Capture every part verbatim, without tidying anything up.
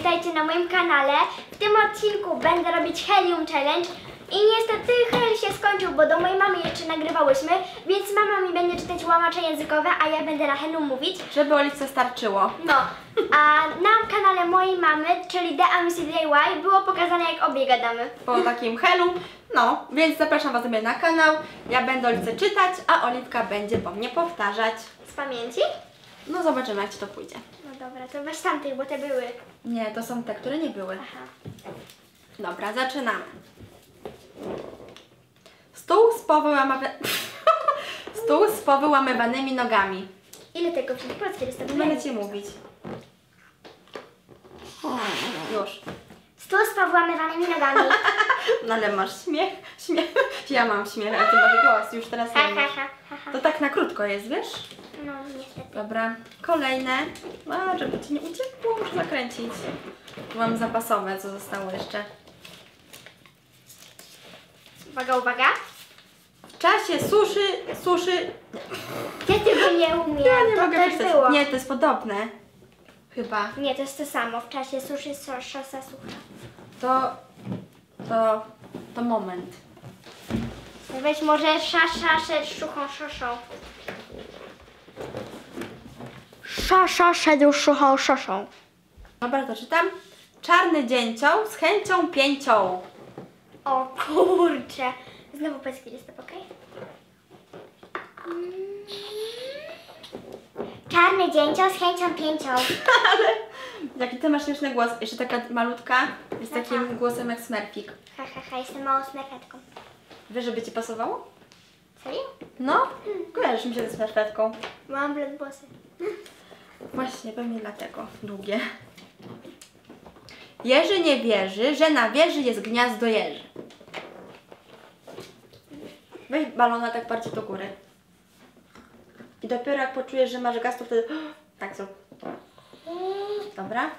witajcie na moim kanale. W tym odcinku będę robić Helium Challenge i niestety hel się skończył, bo do mojej mamy jeszcze nagrywałyśmy, więc mama mi będzie czytać łamacze językowe, a ja będę na helu mówić. Żeby Oliwce starczyło. No, a na kanale mojej mamy, czyli TheAmmisuDIY, było pokazane, jak obie gadamy. Po takim helu, no, więc zapraszam Was sobie na kanał. Ja będę Oliwce czytać, a Oliwka będzie po mnie powtarzać. Z pamięci? No zobaczymy, jak Ci to pójdzie. No dobra, to weź tamtych, bo te były. Nie, to są te, które nie były. Aha. Dobra, zaczynamy. Stół z powyłamawa... Stół z powyłamywanymi nogami. Ile tego w polskiej jest? Będę Ci mówić. O, już. Stół z powyłamywanymi nogami. No ale masz śmiech, śmiech. Ja mam śmiech, a Ty masz głos, już teraz nie masz. To tak na krótko jest, wiesz? No, niestety. Dobra, kolejne. A, żeby Ci nie uciekło, muszę zakręcić. Mam zapasowe, co zostało jeszcze. Uwaga, uwaga. W czasie suszy, suszy... Ja tego nie umiem. Ja nie to mogę też przeczytać. Było. Nie, to jest podobne. Chyba. Nie, to jest to samo. W czasie suszy, szosa sucha. To... To... To moment. Weź może szasza, szuchą, szoszą. Szasza, szedł, szuchą, szoszą. Dobra, to czytam. Czarny dzięcioł z chęcią pięcią. O kurczę. Znowu polski listop, okej? Okay? Mm. Czarny dzięcioł z chęcią pięcią. Ale jaki ty masz śmieszny głos. Jeszcze taka malutka jest aha. Takim głosem jak smerfik. Ha, ha, ha. Jestem małą smerfetką. Wiesz, żeby Ci pasowało? Serio? No. Kojarzysz mi się ze smerfetką. Mam blond włosy. Właśnie, pewnie dlatego. Długie. Jerzy nie wierzy, że na wieży jest gniazdo jeży. Weź balona tak bardziej do góry. I dopiero jak poczujesz, że masz gaz, to wtedy... Tak zrób. Dobra.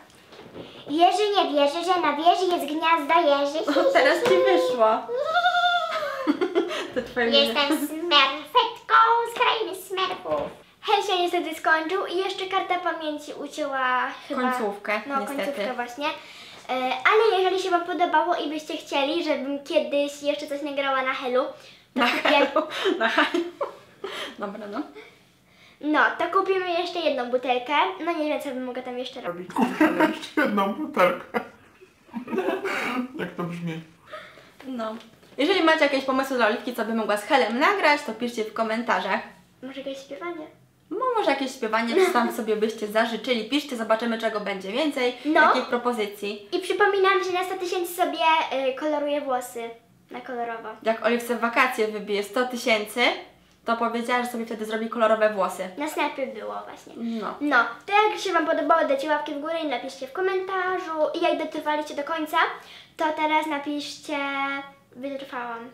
Jerzy nie wierzy, że na wieży jest gniazdo jeży. O, teraz Ci wyszło. To twoje jestem mienie. Smerfetką z krainy smerfów. Hel się niestety skończył i jeszcze karta pamięci ucięła chyba... Końcówkę, no, niestety. Końcówkę właśnie. Ale jeżeli się Wam podobało i byście chcieli, żebym kiedyś jeszcze coś nagrała na helu, to na kupię... helu, na helu. Dobra, no. No, to kupimy jeszcze jedną butelkę. No nie wiem, co bym mogła tam jeszcze robić. Kupimy jeszcze jedną butelkę. Jak to brzmi? No. Jeżeli macie jakieś pomysły dla Oliwki, co by mogła z helem nagrać, to piszcie w komentarzach. Może jakieś śpiewanie? No, może jakieś śpiewanie, czy tam sobie byście zażyczyli. Piszcie, zobaczymy, czego będzie więcej, no. Takich propozycji. I przypominam, że na sto tysięcy sobie y, koloruję włosy na kolorowo. Jak Oliwce w wakacje wybije sto tysięcy, to powiedziała, że sobie wtedy zrobi kolorowe włosy. Na Snapie było właśnie. No. No, to jak się Wam podobało, dajcie łapki w górę i napiszcie w komentarzu. I jak dotrwaliście do końca, to teraz napiszcie... Wytrwałam.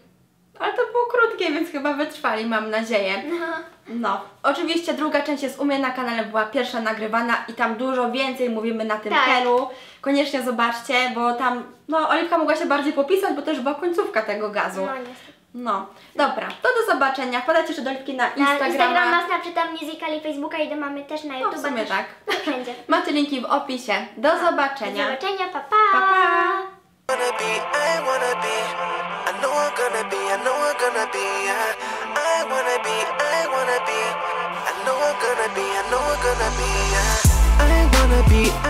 Ale to było krótkie, więc chyba wytrwali, mam nadzieję. No. No. Oczywiście druga część jest u mnie na kanale, była pierwsza nagrywana i tam dużo więcej mówimy na tym tak. Helu. Koniecznie zobaczcie, bo tam, no, Oliwka mogła się bardziej popisać, bo też była końcówka tego gazu. No, niestety. No. Dobra, to do zobaczenia. Wpadajcie jeszcze do Oliwki na Instagrama. Na Instagrama, Snapchata, Musicali, Facebooka i do mamy też na YouTube. No, w sumie tak. Wszędzie. Macie linki w opisie. Do no. zobaczenia. Do zobaczenia, pa pa! Pa, pa. I wanna be, I wanna be, I know I'm gonna be, I know I'm gonna be, I, I wanna be, I wanna be, I know I'm gonna be, I know I'm gonna be, I, I wanna be.